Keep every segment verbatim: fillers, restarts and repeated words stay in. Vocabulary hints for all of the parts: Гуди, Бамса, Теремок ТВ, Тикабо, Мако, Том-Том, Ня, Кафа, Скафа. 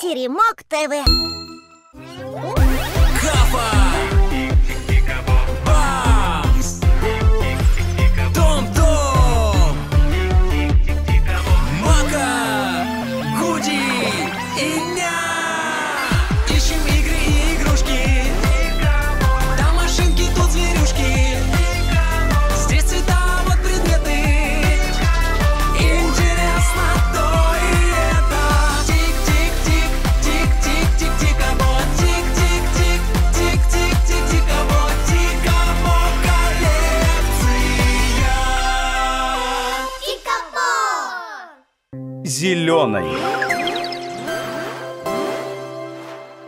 Теремок ТВ. Кафа! Бамс! Том-Том! Мако! Гуди! И Ня! Ищем игры и игрушки. Там машинки, тут зверюшки. Здесь цвета, вот предметы. Интересно то и это. Тик-тик-тик, тик-тик-тик, тикабо. Тик-тик-тик, тик-тик-тик, тикабо. Тикабо коллекция. Тикабо! Зеленый.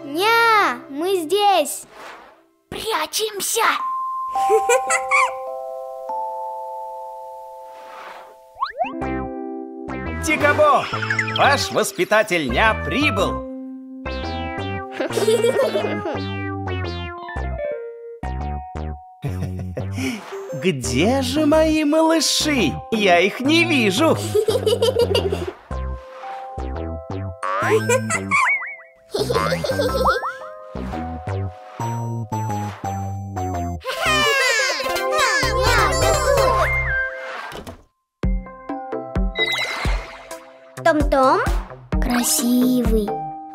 Ня, мы здесь! Прячемся! Тикабо! Ваш воспитатель Ня прибыл! Где же мои малыши? Я их не вижу! Том-том красивый.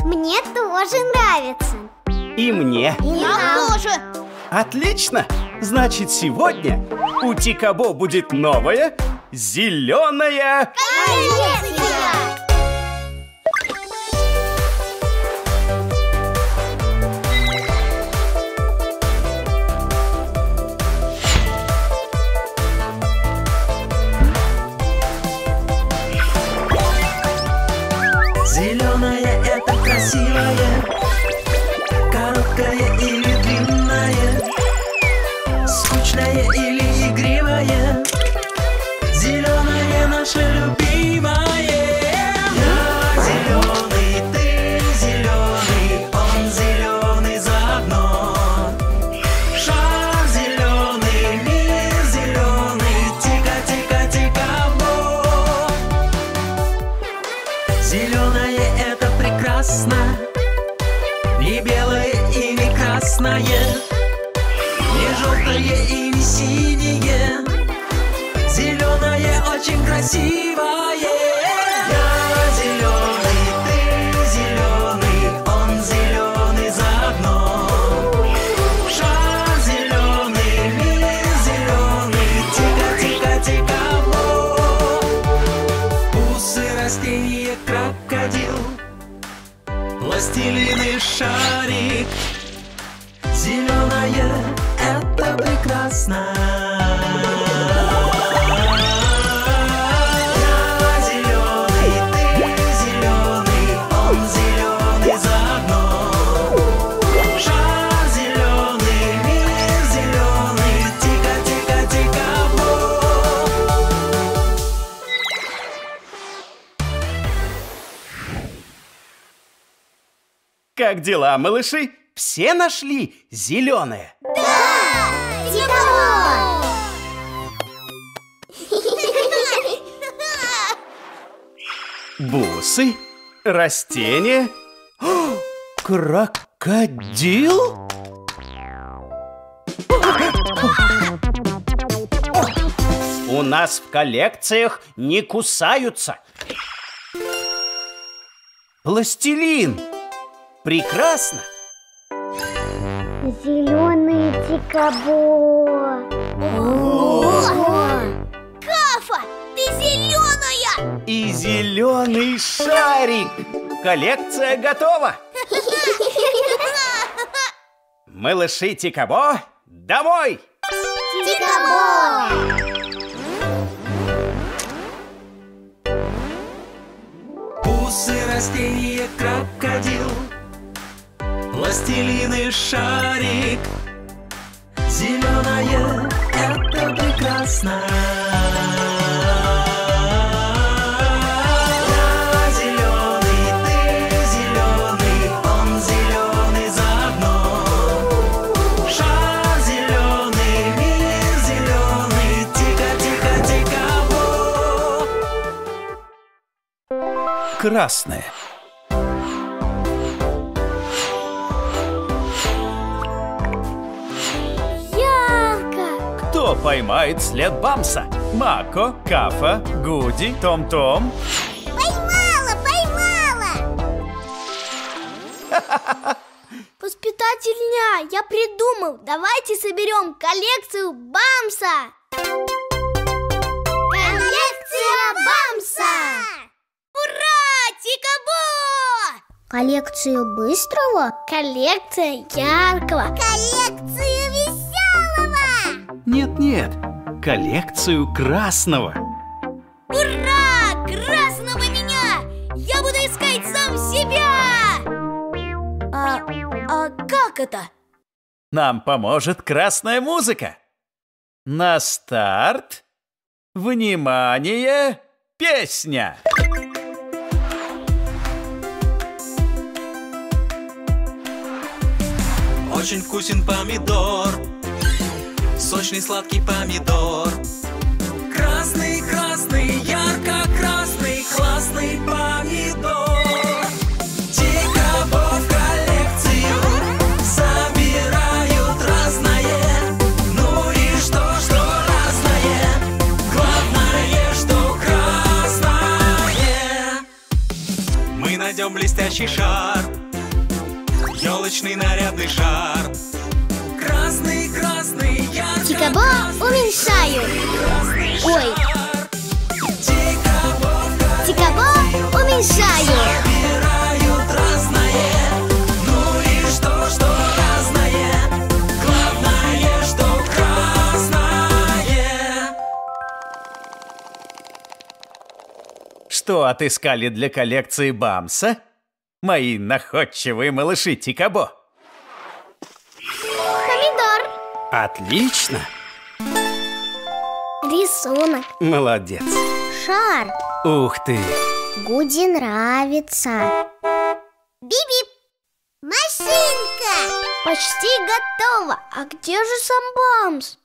Мне тоже нравится. И мне. Я тоже. Отлично! Значит, сегодня у Тикабо будет новая зеленая коллекция. Зеленое это красивое, короткое или длинное, скучное или игривое. Зеленое наше любимое. Я зеленый, ты зеленый, он зеленый заодно. Шар зеленый, мир зеленый, тика-тика-тика-бо. Зеленое. Не белое и не красное, не желтое и не синее. Зеленое очень красивое. Я зеленый, ты зеленый, он зеленый заодно. Шар зеленый, мир зеленый, тика-тика-тика-бо. Бусы, растения, крокодил, пластилиный шарик. Зеленое это прекрасно. Я зеленый, ты зеленый, он зеленый заодно. Шар зеленый, мир зеленый, тика-тика-тика-бо. Как дела, малыши? Все нашли зеленое? Да! Тикабо! Бусы, растения, о, крокодил? У нас в коллекциях не кусаются. Пластилин. Прекрасно! Зеленые тикабо! О-о-о! Кафа, ты зеленая! И зеленый шарик! Коллекция готова! Малыши Тикабо, домой! Тикабо! Бусы, растения, крокодил, пластилиный шарик. Зеленое это прекрасно. Я зеленый, ты зеленый, он зеленый заодно. Шар зеленый, мир зеленый, тика-тика-тика-бо. Красное. Кто поймает след Бамса? Мако, Кафа, Гуди, Том-Том. Поймала, поймала! Воспитатель Ня, я придумал. Давайте соберем коллекцию Бамса. Коллекция Бамса! Ура, Тикабо! Коллекция быстрого? Коллекция яркого? Коллекция веселого? Нет-нет, коллекцию красного. Ура, красного меня! Я буду искать сам себя! А, а как это? Нам поможет красная музыка. На старт! Внимание! Песня! Очень вкусен помидор, сочный сладкий помидор. Красный, красный, ярко-красный, классный помидор. Тикабо в коллекцию собирают разное. Ну и что, что разное? Главное, что красное. Мы найдем блестящий шар, елочный нарядный шар. Красный, красный, ярко. Тикабо уменьшаю. Ой. Тикабо уменьшаю. Собирают разное. Ну и что, что разное? Главное, что красное. Что отыскали для коллекции Бамса? Мои находчивые малыши Тикабо. Помидор. Отлично. Рисунок. Молодец. Шар. Ух ты. Гуди нравится. Биби. Машинка. Почти готова. А где же сам Бамс?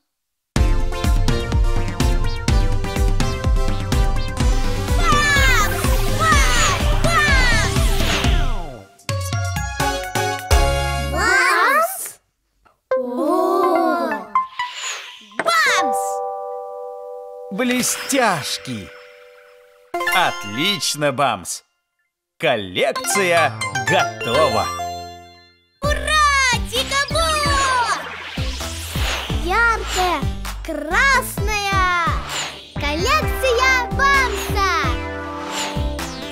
Блестяшки! Отлично, Бамс! Коллекция готова! Ура, Тикабо! Яркая, красная! Коллекция Бамса!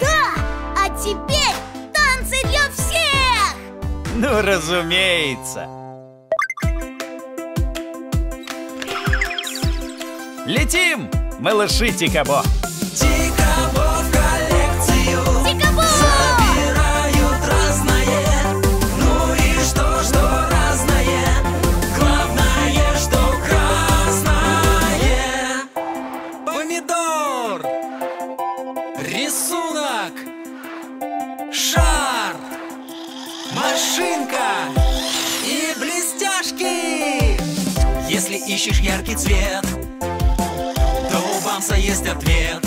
Да! А теперь танцы для всех! Ну, разумеется! Летим, малыши Тикабо! Тикабо в коллекцию Тикабо! Собирают разное. Ну и что, что разное? Главное, что красное. Помидор. Рисунок. Шар. Машинка. И блестяшки. Если ищешь яркий цвет, есть ответ.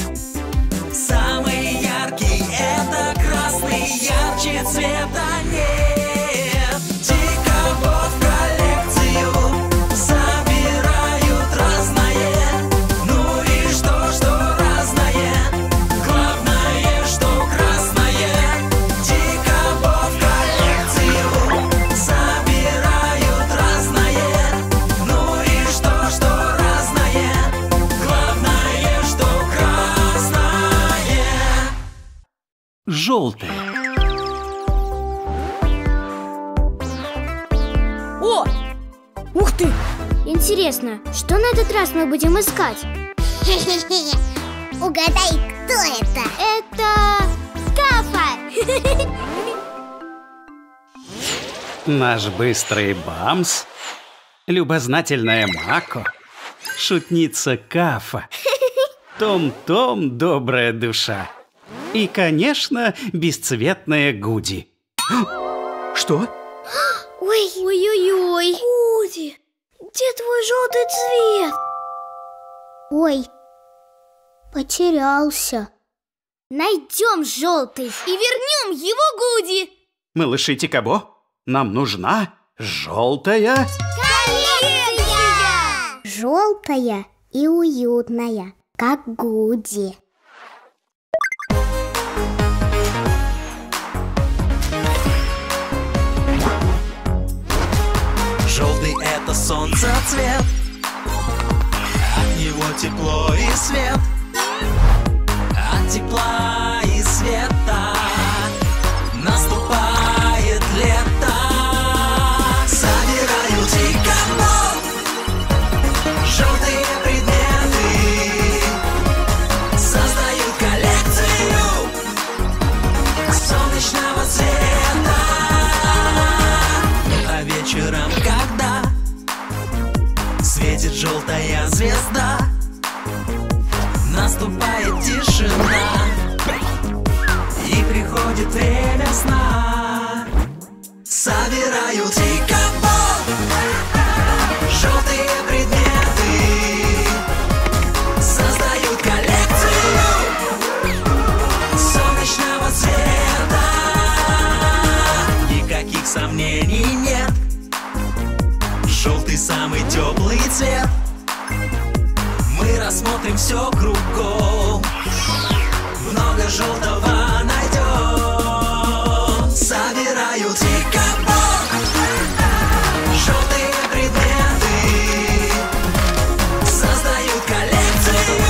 Самый яркий — это красный, ярче цвета нет. Тикабо в коллекцию собирают разное. Ну и что, что разное? Главное, что красное. Тикабо в коллекцию собирают разное. Ну и что, что разное? Желтый. О! Ух ты! Интересно, что на этот раз мы будем искать? Угадай, кто это? Это... Скафа! Наш быстрый Бамс, любознательная Мако, шутница Кафа, Том-Том, добрая душа. И, конечно, бесцветная Гуди. Что? Ой-ой-ой! Гуди, где твой желтый цвет? Ой, потерялся. Найдем желтый и вернем его Гуди. Малыши Тикабо, нам нужна желтая коллекция! желтая и уютная, как Гуди. Желтый – это солнцецвет, от него тепло и свет, от тепла и света наступает лето. Собираю тикабо, желтые предметы создают коллекцию солнечного цвета. А вечером, когда светит желтая звезда, наступает тишина и приходит время сна. Собираю тикабо, желтые предметы создают коллекцию солнечного цвета. Никаких сомнений нет, желтый самый теплый цвет. Мы рассмотрим все кругом, много желтого найдем. Собираю тикабо, желтые предметы создают коллекцию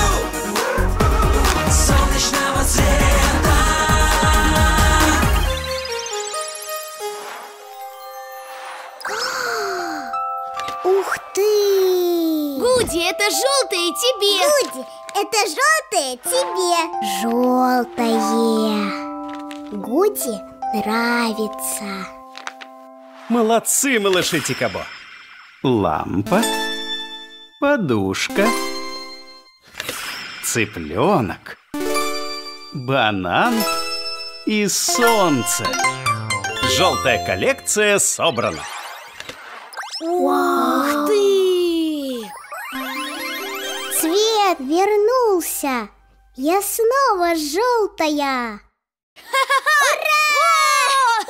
солнечного цвета. Ух ты! Гуди, это желтое тебе! Гуди, это желтое тебе! Желтое! Гуди нравится! Молодцы, малыши Тикабо! Лампа, подушка, цыпленок, банан и солнце! Желтая коллекция собрана! Ух ты! Цвет вернулся! Я снова желтая!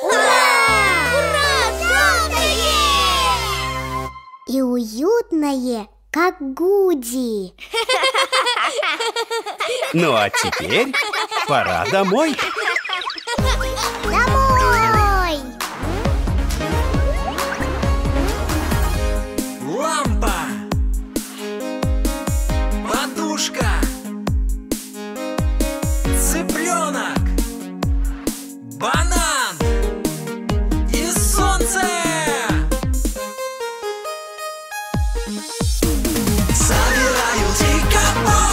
Ура! Ура! Ура! Желтое! И уютное, как Гуди! Ну а теперь пора домой! Домой! Лампа! Цыпленок, банан и солнце. Собираю тикабо.